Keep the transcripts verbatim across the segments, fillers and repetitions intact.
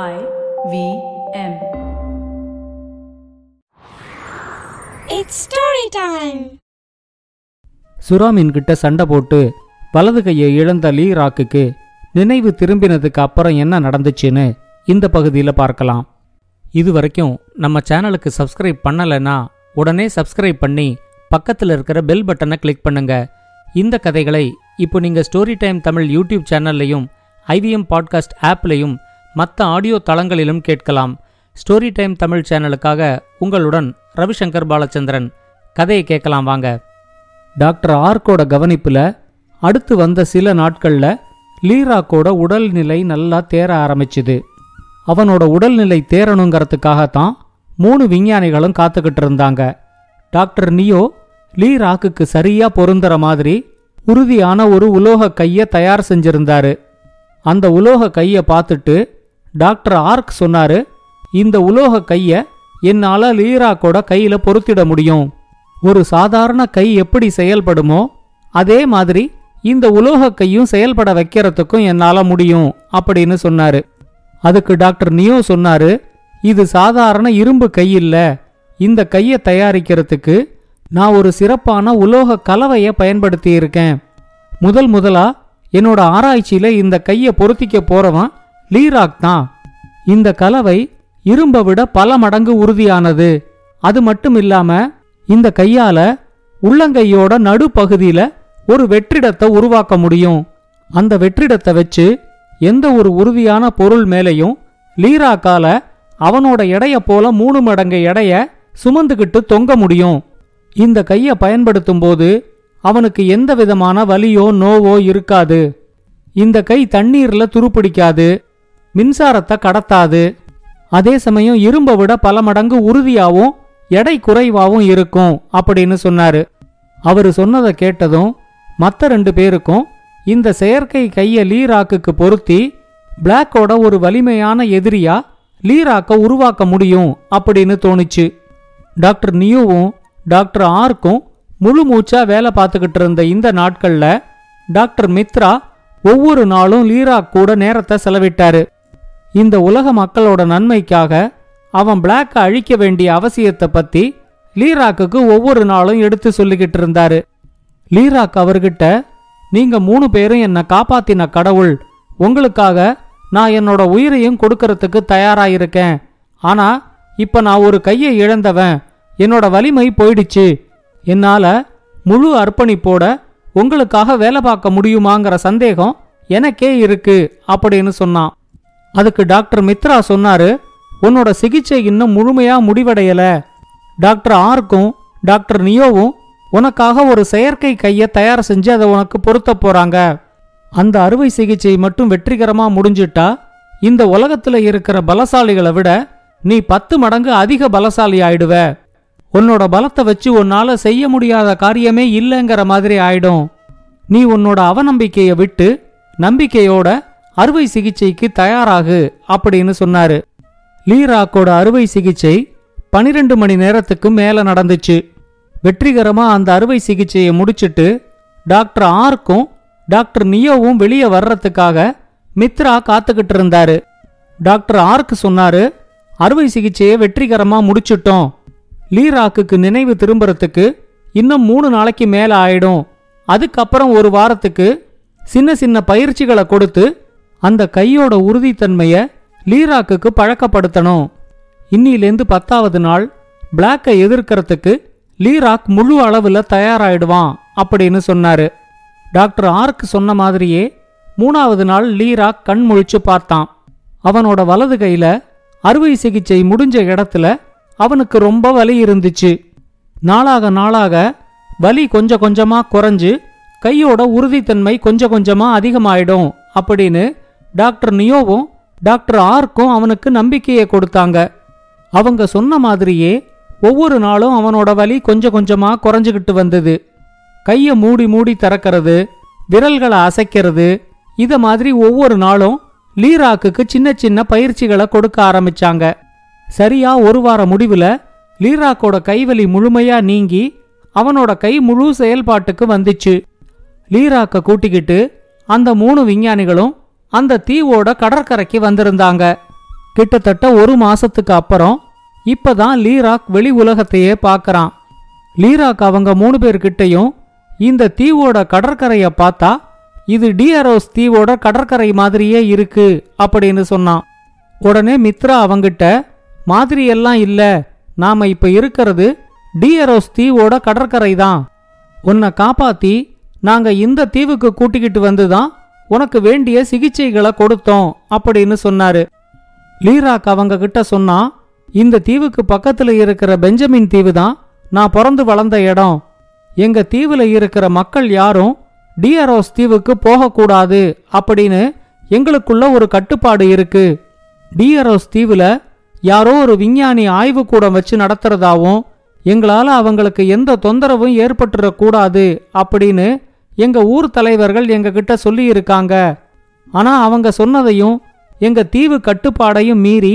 I V M. It's story time. சுராமின் கிட்ட சண்டை போட்டு வலது கையை இழந்த லீராக்கு நினைவு திரும்பினதுக்கு அப்புறம் என்ன நடந்துச்சுன்னு இந்த பகுதியில் பார்க்கலாம். இது வரைக்கும் நம்ம சேனலுக்கு சப்ஸ்கிரைப் பண்ணலைன்னா உடனே சப்ஸ்கிரைப் பண்ணி பக்கத்தில் இருக்கிற பெல் பட்டனை கிளிக் பண்ணுங்க. இந்த கதைகளை இப்போ நீங்கள் ஸ்டோரி டைம் தமிழ் யூடியூப் சேனல்லையும் ஐவிஎம் பாட்காஸ்ட் ஆப்லையும் மற்ற ஆடியோ தளங்களிலும் கேட்கலாம். ஸ்டோரி டைம் தமிழ் சேனலுக்காக உங்களுடன் ரவிசங்கர் பாலச்சந்திரன். கதையை கேட்கலாம் வாங்க. டாக்டர் ஆர்க்கோட கவனிப்பில் அடுத்து வந்த சில நாட்களில் லீராக்கோட உடல்நிலை நல்லா தேர ஆரம்பிச்சுது. அவனோட உடல்நிலை தேரணுங்கிறதுக்காகத்தான் மூணு விஞ்ஞானிகளும் காத்துக்கிட்டு இருந்தாங்க. டாக்டர் நியோ லீராக்கு சரியாக பொருந்துற மாதிரி உறுதியான ஒரு உலோக கையை தயார் செஞ்சிருந்தாரு. அந்த உலோக கையை பார்த்துட்டு டாக்டர் ஆர்க் சொன்னாரு, இந்த உலோக கையை என்னால் லீராக்கோட கையில் பொருத்திட முடியும். ஒரு சாதாரண கை எப்படி செயல்படுமோ அதே மாதிரி இந்த உலோக கையும் செயல்பட வைக்கிறதுக்கும் என்னால் முடியும் அப்படின்னு சொன்னாரு. அதுக்கு டாக்டர் நியோ சொன்னாரு, இது சாதாரண இரும்பு கை இல்லை. இந்த கையை தயாரிக்கிறதுக்கு நான் ஒரு சிறப்பான உலோக கலவையை பயன்படுத்தி இருக்கேன். முதல் முதலா என்னோட ஆராய்ச்சியில இந்த கையை பொருத்திக்க போறவன் லீராக் தான். இந்த கலவை இரும்பை விட பல மடங்கு உறுதியானது. அது மட்டும் இல்லாம இந்த கையால உள்ளங்கையோட நடுப்பகுதியில ஒரு வெற்றிடத்தை உருவாக்க முடியும். அந்த வெற்றிடத்தை வச்சு எந்த ஒரு உறுதியான பொருள் மேலையும் லீராக்கால அவனோட எடைய போல மூணு மடங்கு எடைய சுமந்துக்கிட்டு தொங்க முடியும். இந்த கையை பயன்படுத்தும் போது அவனுக்கு எந்த விதமான வலியோ நோவோ இருக்காது. இந்த கை தண்ணீர்ல துருப்பிடிக்காது, மின்சாரத்தை கடத்தாது. அதே சமயம் இரும்பை விட பல மடங்கு உறுதியாகவும் எடை குறைவாகவும் இருக்கும் அப்படின்னு சொன்னாரு. அவரு சொன்னதை கேட்டதும் மற்ற ரெண்டு பேருக்கும் இந்த செயற்கை கையை லீராக்கு பொருத்தி பிளாக்கோட ஒரு வலிமையான எதிரியா லீராக்க உருவாக்க முடியும் அப்படின்னு தோணுச்சு. டாக்டர் நியூவும் டாக்டர் ஆர்க்கும் முழு மூச்சா வேலை பார்த்துக்கிட்டு இருந்த இந்த நாட்கள்ல டாக்டர் மித்ரா ஒவ்வொரு நாளும் லீரா கூட நேரத்தை செலவிட்டாரு. இந்த உலக மக்களோட நன்மைக்காக அவன் பிளாக்கை அழிக்க வேண்டிய அவசியத்தை பத்தி லீராக்கு ஒவ்வொரு நாளும் எடுத்து சொல்லிக்கிட்டு இருந்தாரு. லீராக் அவர்கிட்ட, நீங்க மூணு பேரும் என்னை காப்பாத்தின கடவுள், உங்களுக்காக நான் என்னோட உயிரையும் கொடுக்கறதுக்கு தயாராயிருக்கேன். ஆனா இப்ப நான் ஒரு கையை இழந்தவன், என்னோட வலிமை போயிடுச்சு. என்னால முழு அர்ப்பணிப்போட உங்களுக்காக வேலை பார்க்க முடியுமாங்கிற சந்தேகம் எனக்கே இருக்கு அப்படின்னு சொன்னான். அதுக்கு டாக்டர் மித்ரா சொன்னாரு, உன்னோட சிகிச்சை இன்னும் முழுமையா முடிவடையல. டாக்டர் ஆர்க்கும் டாக்டர் நியோவும் உனக்காக ஒரு செயற்கை கையை தயார் செஞ்சு அதை உனக்கு பொருத்த போறாங்க. அந்த அறுவை சிகிச்சை மட்டும் வெற்றிகரமா முடிஞ்சிட்டா இந்த உலகத்துல இருக்கிற பலசாலிகளை விட நீ பத்து மடங்கு அதிக பலசாலி ஆயிடுவ. உன்னோட பலத்தை வச்சு உன்னால செய்ய முடியாத காரியமே இல்லைங்கிற மாதிரி ஆயிடும். நீ உன்னோட அவநம்பிக்கையை விட்டு நம்பிக்கையோட அறுவை சிகிச்சைக்கு தயாராகு அப்படின்னு சொன்னாரு. லீராக்கோட அறுவை சிகிச்சை பனிரெண்டு மணி நேரத்துக்கு மேல நடந்துச்சு. வெற்றிகரமா அந்த அறுவை சிகிச்சையை முடிச்சுட்டு டாக்டர் ஆர்க்கும் டாக்டர் நியோவும் வெளியே வர்றதுக்காக மித்ரா காத்துக்கிட்டு இருந்தாரு. டாக்டர் ஆர்க்கு சொன்னாரு, அறுவை சிகிச்சையை வெற்றிகரமா முடிச்சுட்டோம். லீராக்கு நினைவு திரும்புறதுக்கு இன்னும் மூணு நாளைக்கு மேல ஆயிடும். அதுக்கப்புறம் ஒரு வாரத்துக்கு சின்ன சின்ன பயிற்சிகளை கொடுத்து அந்த கையோட உறுதித்தன்மையை லீராக்கு பழக்கப்படுத்தணும். இன்னிலேருந்து பத்தாவது நாள் பிளாக்கை எதிர்க்கிறதுக்கு லீராக் முழு அளவுல தயாராயிடுவான் அப்படின்னு சொன்னாரு. டாக்டர் ஆர்க் சொன்ன மாதிரியே மூணாவது நாள் லீராக் கண் முழிச்சு பார்த்தான். அவனோட வலது கையில அறுவை சிகிச்சை முடிஞ்ச இடத்துல அவனுக்கு ரொம்ப வலி இருந்துச்சு. நாளாக நாளாக வலி கொஞ்சம் கொஞ்சமா குறைஞ்சு கையோட உறுதித்தன்மை கொஞ்சம் கொஞ்சமா அதிகமாயிடும் அப்படின்னு டாக்டர் நியோவும் டாக்டர் ஆர்க்கும் அவனுக்கு நம்பிக்கையை கொடுத்தாங்க. அவங்க சொன்ன மாதிரியே ஒவ்வொரு நாளும் அவனோட வலி கொஞ்சம் கொஞ்சமா குறைஞ்சுக்கிட்டு வந்தது. கையை மூடி மூடி திறக்கிறது, விரல்களை அசைக்கிறது, இத மாதிரி ஒவ்வொரு நாளும் லீராக்கு சின்ன சின்ன பயிற்சிகளை கொடுக்க ஆரம்பிச்சாங்க. சரியா ஒரு வார முடிவுல லீராக்கோட கைவலி முழுமையா நீங்கி அவனோட கை முழு செயல்பாட்டுக்கு வந்துச்சு. லீராக்க கூட்டிக்கிட்டு அந்த மூணு விஞ்ஞானிகளும் அந்த தீவோட கடற்கரைக்கு வந்திருந்தாங்க. கிட்டத்தட்ட ஒரு மாசத்துக்கு அப்புறம் இப்பதான் லீராக் வெளி உலகத்தையே பார்க்கறான். லீராக் அவங்க மூணு பேர்கிட்டையும் இந்த தீவோட கடற்கரையை பார்த்தா இது டிஆரோஸ் தீவோட கடற்கரை மாதிரியே இருக்கு அப்படின்னு சொன்னான். உடனே மித்ரா அவங்கிட்ட மாதிரியெல்லாம் இல்லை, நாம இப்போ இருக்கிறது டிஆரோஸ் தீவோட கடற்கரை தான், உன்னை காப்பாற்றி நாங்கள் இந்த தீவுக்கு கூட்டிக்கிட்டு வந்து தான் உனக்கு வேண்டிய சிகிச்சைகளை கொடுத்தோம் அப்படின்னு சொன்னார். லீராக் அவங்க கிட்ட சொன்னா, இந்த தீவுக்கு பக்கத்தில் இருக்கிற பெஞ்சமின் தீவு தான் நான் பிறந்து வளர்ந்த இடம், எங்க தீவில் இருக்கிற மக்கள் யாரும் டிஆரோஸ் தீவுக்கு போகக்கூடாது அப்படின்னு எங்களுக்குள்ள ஒரு கட்டுப்பாடு இருக்கு. டிஆரோஸ் தீவில் யாரோ ஒரு விஞ்ஞானி ஆய்வுக்கூடம் வச்சு நடத்துறதாவும் எங்களால் அவங்களுக்கு எந்த தொந்தரவும் ஏற்பட்டுறக்கூடாது அப்படின்னு எங்க ஊர் தலைவர்கள் எங்ககிட்ட சொல்லியிருக்காங்க. ஆனால் அவங்க சொன்னதையும் எங்க தீவு கட்டுப்பாடையும் மீறி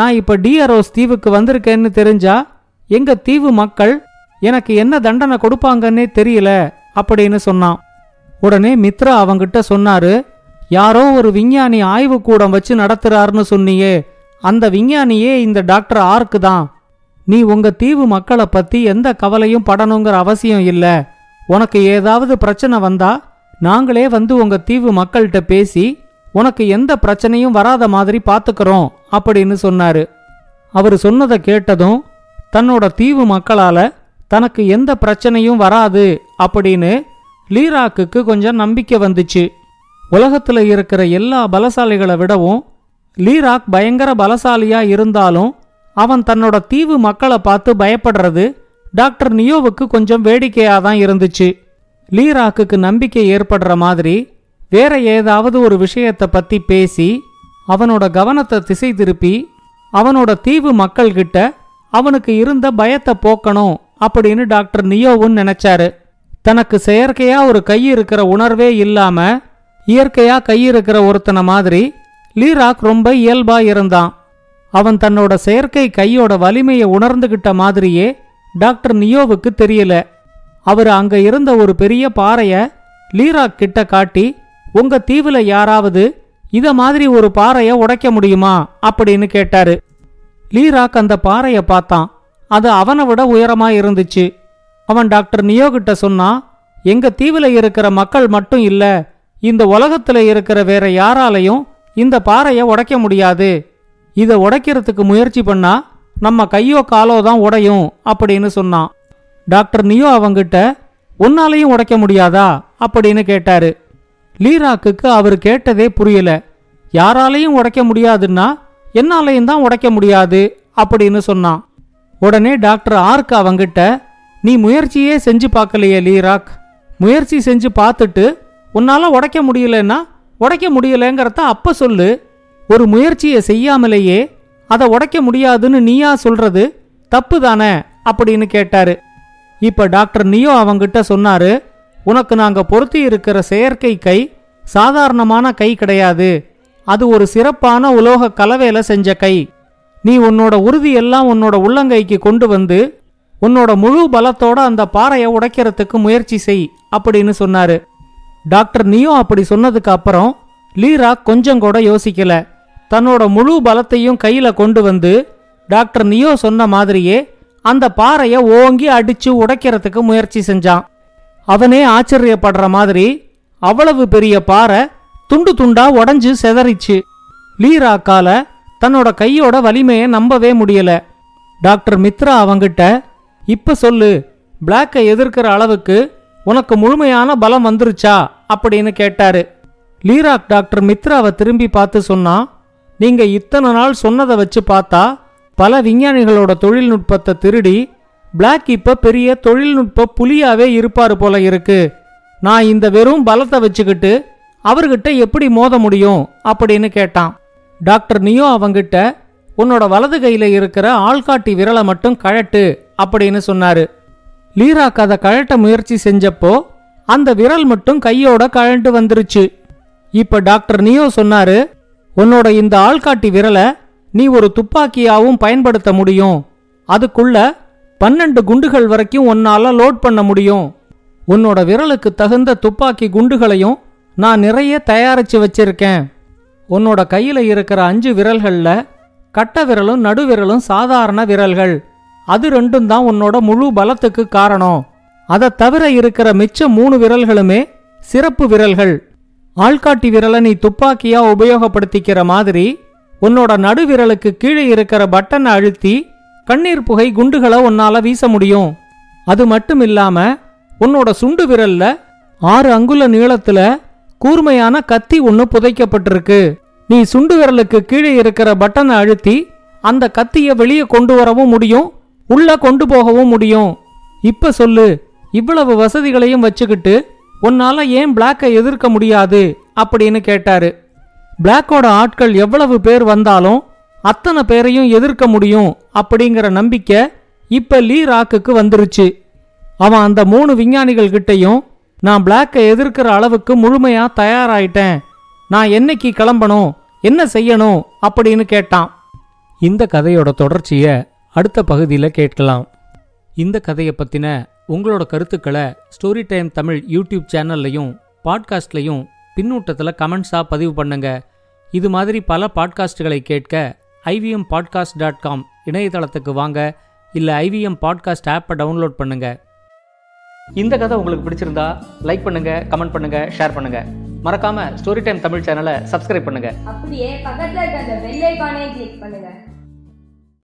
நான் இப்போ டிஆரோஸ் தீவுக்கு வந்திருக்கேன்னு தெரிஞ்சா எங்க தீவு மக்கள் எனக்கு என்ன தண்டனை கொடுப்பாங்கன்னே தெரியல அப்படின்னு சொன்னான். உடனே மித்ரா அவங்கிட்ட சொன்னாரு, யாரோ ஒரு விஞ்ஞானி ஆய்வுக்கூடம் வச்சு நடத்துறாருன்னு சொன்னியே, அந்த விஞ்ஞானியே இந்த டாக்டர் ஆர்க்கு தான். நீ உங்க தீவு மக்களை பத்தி எந்த கவலையும் படணுங்கிற அவசியம் இல்லை, உனக்கு ஏதாவது பிரச்சனை வந்தா நாங்களே வந்து உங்க தீவு மக்கள்கிட்ட பேசி உனக்கு எந்த பிரச்சனையும் வராத மாதிரி பார்த்துக்கிறோம் அப்படின்னு சொன்னாரு. அவர் சொன்னதை கேட்டதும் தன்னோட தீவு மக்களால தனக்கு எந்த பிரச்சனையும் வராது அப்படின்னு லீராக்குக்கு கொஞ்சம் நம்பிக்கை வந்துச்சு. உலகத்தில் இருக்கிற எல்லா பலசாலிகளை விடவும் லீராக் பயங்கர பலசாலியா இருந்தாலும் அவன் தன்னோட தீவு மக்களை பார்த்து பயப்படுறது டாக்டர் நியோவுக்கு கொஞ்சம் வேடிக்கையாக தான் இருந்துச்சு. லீராக்குக்கு நம்பிக்கை ஏற்படுற மாதிரி வேற ஏதாவது ஒரு விஷயத்தை பற்றி பேசி அவனோட கவனத்தை திசை திருப்பி அவனோட தீவு மக்கள்கிட்ட அவனுக்கு இருந்த பயத்தை போக்கணும் அப்படின்னு டாக்டர் நியோவும் நினைச்சாரு. தனக்கு செயற்கையா ஒரு கை இருக்கிற உணர்வே இல்லாம இயற்கையா கை இருக்கிற ஒருத்தனை மாதிரி லீராக் ரொம்ப இயல்பா இருந்தான். அவன் தன்னோட செயற்கை கையோட வலிமையை உணர்ந்துகிட்ட மாதிரியே டாக்டர் நியோவுக்கு தெரியல. அவர் அங்க இருந்த ஒரு பெரிய பாறைய லீராக் கிட்ட காட்டி, உங்க தீவுல யாராவது இத மாதிரி ஒரு பாறைய உடைக்க முடியுமா அப்படின்னு கேட்டாரு. லீராக் அந்த பாறைய பார்த்தான், அது அவனை விட உயரமா இருந்துச்சு. அவன் டாக்டர் நியோ கிட்ட சொன்னா, எங்க தீவுல இருக்கிற மக்கள் மட்டும் இல்ல, இந்த உலகத்துல இருக்கிற வேற யாராலையும் இந்த பாறைய உடைக்க முடியாது, இதை உடைக்கிறதுக்கு முயற்சி பண்ணா நம்ம கையோ காலோ தான் உடையும் அப்படின்னு சொன்னான். டாக்டர் நியோ அவங்கிட்ட, உன்னாலையும் உடைக்க முடியாதா அப்படின்னு கேட்டாரு. லீராக்குக்கு அவர் கேட்டதே புரியல. யாராலையும் உடைக்க முடியாதுன்னா என்னாலையும் தான் உடைக்க முடியாது அப்படின்னு சொன்னான். உடனே டாக்டர் ஆர்க் அவங்கிட்ட, நீ முயற்சியே செஞ்சு பார்க்கலையே லீராக், முயற்சி செஞ்சு பார்த்துட்டு உன்னால உடைக்க முடியலன்னா உடைக்க முடியலங்கிறத அப்ப சொல்லு, ஒரு முயற்சியை செய்யாமலேயே அதை உடைக்க முடியாதுன்னு நீயா சொல்றது தப்பு தானே அப்படின்னு கேட்டாரு. இப்ப டாக்டர் நியோ அவங்கிட்ட சொன்னாரு, உனக்கு நாங்க பொருத்தி இருக்கிற செயற்கை கை சாதாரணமான கை கிடையாது, அது ஒரு சிறப்பான உலோக கலவையில செஞ்ச கை. நீ உன்னோட உறுதியெல்லாம் உன்னோட உள்ளங்கைக்கு கொண்டு வந்து உன்னோட முழு பலத்தோட அந்த பாறையை உடைக்கிறதுக்கு முயற்சி செய் அப்படின்னு சொன்னாரு. டாக்டர் நியோ அப்படி சொன்னதுக்கு அப்புறம் லீராக் கொஞ்சம் கூட யோசிக்கல. தன்னோட முழு பலத்தையும் கையில கொண்டு வந்து டாக்டர் நியோ சொன்ன மாதிரியே அந்த பாறையை ஓங்கி அடிச்சு உடைக்கிறதுக்கு முயற்சி செஞ்சான். அவனே ஆச்சரியப்படுற மாதிரி அவ்வளவு பெரிய பாறை துண்டு துண்டா உடஞ்சு செதறிச்சு. லீராக்கால தன்னோட கையோட வலிமையை நம்பவே முடியல. டாக்டர் மித்ரா அவங்கிட்ட, இப்ப சொல்லு, பிளாக்கை எதிர்க்கிற அளவுக்கு உனக்கு முழுமையான பலம் வந்துருச்சா அப்படின்னு கேட்டாரு. லீராக் டாக்டர் மித்ராவை திரும்பி பார்த்து சொன்னா, நீங்க இத்தனை நாள் சொன்னதை வச்சு பார்த்தா பல விஞ்ஞானிகளோட தொழில்நுட்பத்தை திருடி பிளாக் இப்ப பெரிய தொழில்நுட்ப புலியாவே இருப்பாரு போல இருக்கு, நான் இந்த வெறும் பலத்தை வச்சுக்கிட்டு அவர்கிட்ட எப்படி மோத முடியும் அப்படின்னு கேட்டான். டாக்டர் நியோ அவங்கிட்ட, உன்னோட வலது கையில இருக்கிற ஆள்காட்டி விரலை மட்டும் கழட்டு அப்படின்னு சொன்னாரு. லீராக் அதை கழட்ட முயற்சி செஞ்சப்போ அந்த விரல் மட்டும் கையோட கழண்டு வந்துருச்சு. இப்ப டாக்டர் நியோ சொன்னாரு, உன்னோட இந்த ஆள்காட்டி விரலை நீ ஒரு துப்பாக்கியாவும் பயன்படுத்த முடியும், அதுக்குள்ள பன்னெண்டு குண்டுகள் வரைக்கும் உன்னால லோட் பண்ண முடியும், உன்னோட விரலுக்கு தகுந்த துப்பாக்கி குண்டுகளையும் நான் நிறைய தயாரிச்சு வச்சிருக்கேன், உன்னோட கையில இருக்கிற அஞ்சு விரல்கள்ல கட்ட விரலும் நடுவிரலும் சாதாரண விரல்கள். அது ரெண்டும் தான் உன்னோட முழு பலத்துக்கு காரணம். அதை தவிர இருக்கிற மிச்ச மூணு விரல்களுமே சிறப்பு விரல்கள். ஆள்காட்டி விரலை நீ துப்பாக்கியா உபயோகப்படுத்திக்கிற மாதிரி உன்னோட நடுவிரலுக்கு கீழே இருக்கிற பட்டனை அழுத்தி கண்ணீர் புகை குண்டுகளை உன்னால வீச முடியும். அது மட்டும் இல்லாம உன்னோட சுண்டு விரல்ல ஆறு அங்குல நீளத்துல கூர்மையான கத்தி ஒன்று புதைக்கப்பட்டிருக்கு. நீ சுண்டு விரலுக்கு கீழே இருக்கிற பட்டனை அழுத்தி அந்த கத்தியை வெளியே கொண்டு வரவும் முடியும், உள்ள கொண்டு போகவும் முடியும். இப்ப சொல்லு, இவ்வளவு வசதிகளையும் வச்சுக்கிட்டு உன்னால ஏன் பிளாக்கை எதிர்க்க முடியாது அப்படின்னு கேட்டாரு. பிளாக்கோட ஆட்கள் எவ்வளவு பேர் வந்தாலும் அத்தனை பேரையும் எதிர்க்க முடியும் அப்படிங்கிற நம்பிக்கை இப்ப லீராக்கு வந்துருச்சு. அவன் அந்த மூணு விஞ்ஞானிகள் கிட்டையும் நான் பிளாக்கை எதிர்க்கிற அளவுக்கு முழுமையா தயாராயிட்டேன், நான் என்னைக்கு கிளம்பணும், என்ன செய்யணும் அப்படின்னு கேட்டான். இந்த கதையோட தொடர்ச்சியை அடுத்த பகுதியில் கேட்கலாம். இந்த கதையை பற்றின உங்களோட கருத்துக்களை ஸ்டோரி டைம் தமிழ் யூடியூப் சேனல்லையும் பாட்காஸ்ட்லையும் பின்னூட்டத்தில் கமெண்ட்ஸாக பதிவு பண்ணுங்க. இது மாதிரி பல பாட்காஸ்டுகளை கேட்க I V M podcast dot com இணையதளத்துக்கு வாங்க, இல்லை ஐவிஎம் பாட்காஸ்ட் ஆப்பை டவுன்லோட் பண்ணுங்க. இந்த கதை உங்களுக்கு பிடிச்சிருந்தா லைக் பண்ணுங்க, கமெண்ட் பண்ணுங்க, ஷேர் பண்ணுங்க. மறக்காம ஸ்டோரி டைம் தமிழ் சேனலை சப்ஸ்கிரைப் பண்ணுங்க. அப்படியே பக்கத்துல இருக்க அந்த பெல் ஐகானை கிளிக் பண்ணுங்க.